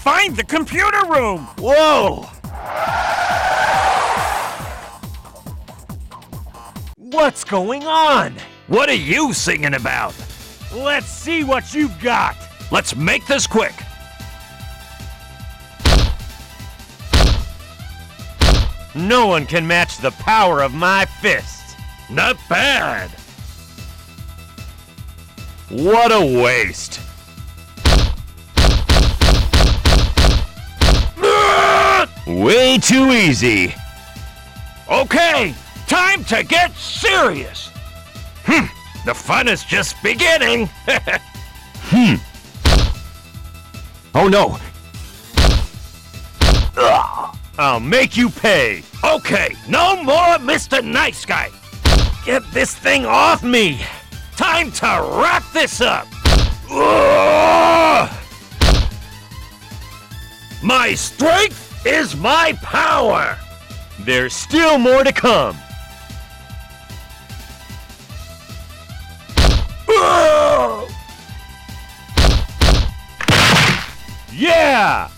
Find the computer room! Whoa! What's going on? What are you singing about? Let's see what you've got! Let's make this quick! No one can match the power of my fist! Not bad! What a waste! Way too easy! Okay! Time to get serious! The fun is just beginning! Oh no! Ugh. I'll make you pay! Okay, no more Mr. Nice Guy! Get this thing off me! Time to wrap this up! Ugh. My strength is my power! There's still more to come! Yeah!